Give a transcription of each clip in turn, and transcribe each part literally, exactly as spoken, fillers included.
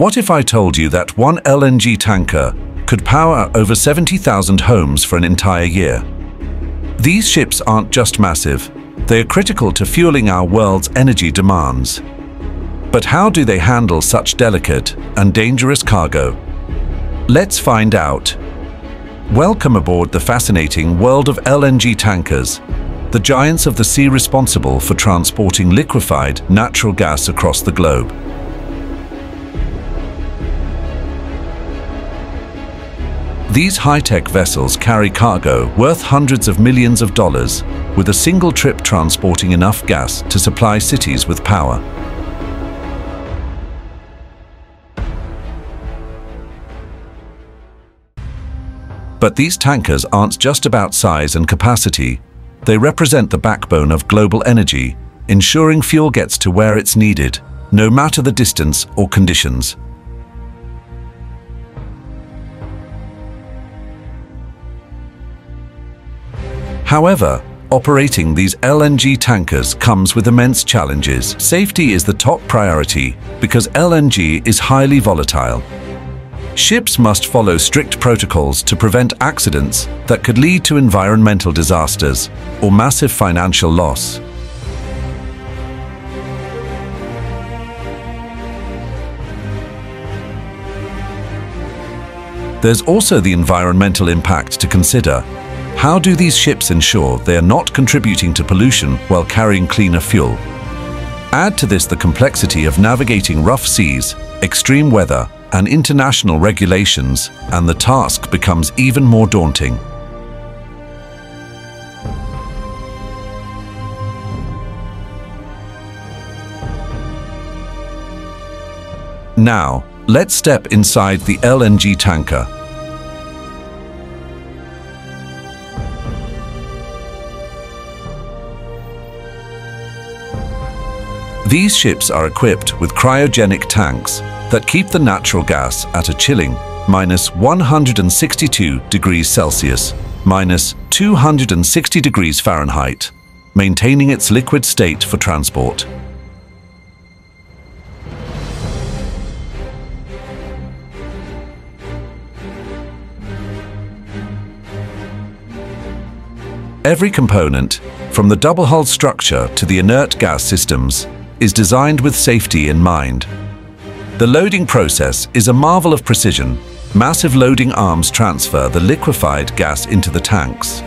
What if I told you that one L N G tanker could power over seventy thousand homes for an entire year? These ships aren't just massive, they are critical to fueling our world's energy demands. But how do they handle such delicate and dangerous cargo? Let's find out. Welcome aboard the fascinating world of L N G tankers, the giants of the sea responsible for transporting liquefied natural gas across the globe. These high-tech vessels carry cargo worth hundreds of millions of dollars, with a single trip transporting enough gas to supply cities with power. But these tankers aren't just about size and capacity. They represent the backbone of global energy, ensuring fuel gets to where it's needed, no matter the distance or conditions. However, operating these L N G tankers comes with immense challenges. Safety is the top priority because L N G is highly volatile. Ships must follow strict protocols to prevent accidents that could lead to environmental disasters or massive financial loss. There's also the environmental impact to consider. How do these ships ensure they are not contributing to pollution while carrying cleaner fuel? Add to this the complexity of navigating rough seas, extreme weather, and international regulations, and the task becomes even more daunting. Now, let's step inside the L N G tanker. These ships are equipped with cryogenic tanks that keep the natural gas at a chilling minus one hundred sixty-two degrees Celsius, minus two hundred sixty degrees Fahrenheit, maintaining its liquid state for transport. Every component, from the double-hull structure to the inert gas systems, is designed with safety in mind. The loading process is a marvel of precision. Massive loading arms transfer the liquefied gas into the tanks.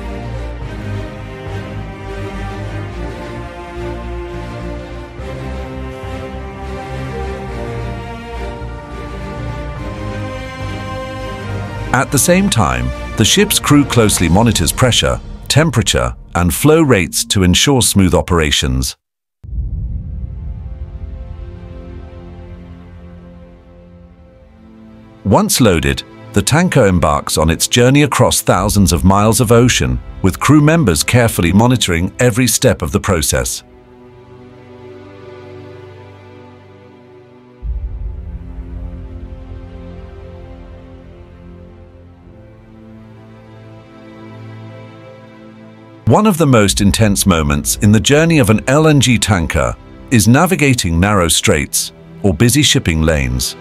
At the same time, the ship's crew closely monitors pressure, temperature, and flow rates to ensure smooth operations. Once loaded, the tanker embarks on its journey across thousands of miles of ocean, with crew members carefully monitoring every step of the process. One of the most intense moments in the journey of an L N G tanker is navigating narrow straits or busy shipping lanes.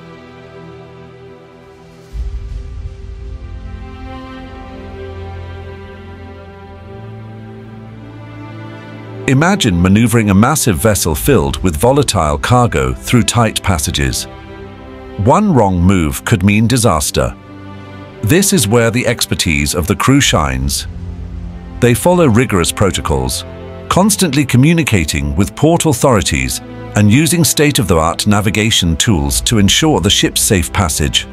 Imagine maneuvering a massive vessel filled with volatile cargo through tight passages. One wrong move could mean disaster. This is where the expertise of the crew shines. They follow rigorous protocols, constantly communicating with port authorities and using state-of-the-art navigation tools to ensure the ship's safe passage.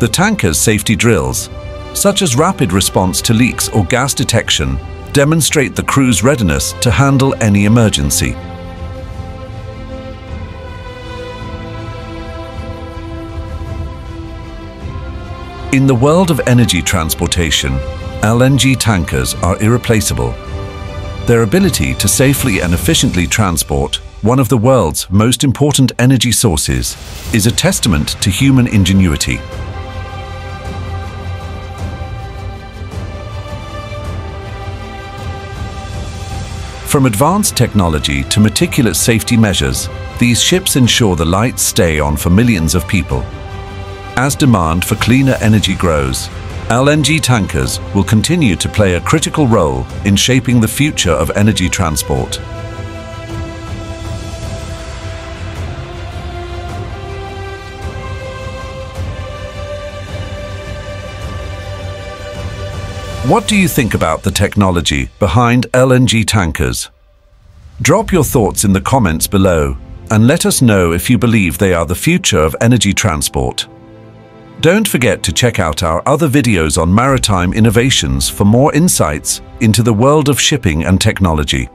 The tanker's safety drills, such as rapid response to leaks or gas detection, demonstrate the crew's readiness to handle any emergency. In the world of energy transportation, L N G tankers are irreplaceable. Their ability to safely and efficiently transport one of the world's most important energy sources is a testament to human ingenuity. From advanced technology to meticulous safety measures, these ships ensure the lights stay on for millions of people. As demand for cleaner energy grows, L N G tankers will continue to play a critical role in shaping the future of energy transport. What do you think about the technology behind L N G tankers? Drop your thoughts in the comments below and let us know if you believe they are the future of energy transport. Don't forget to check out our other videos on maritime innovations for more insights into the world of shipping and technology.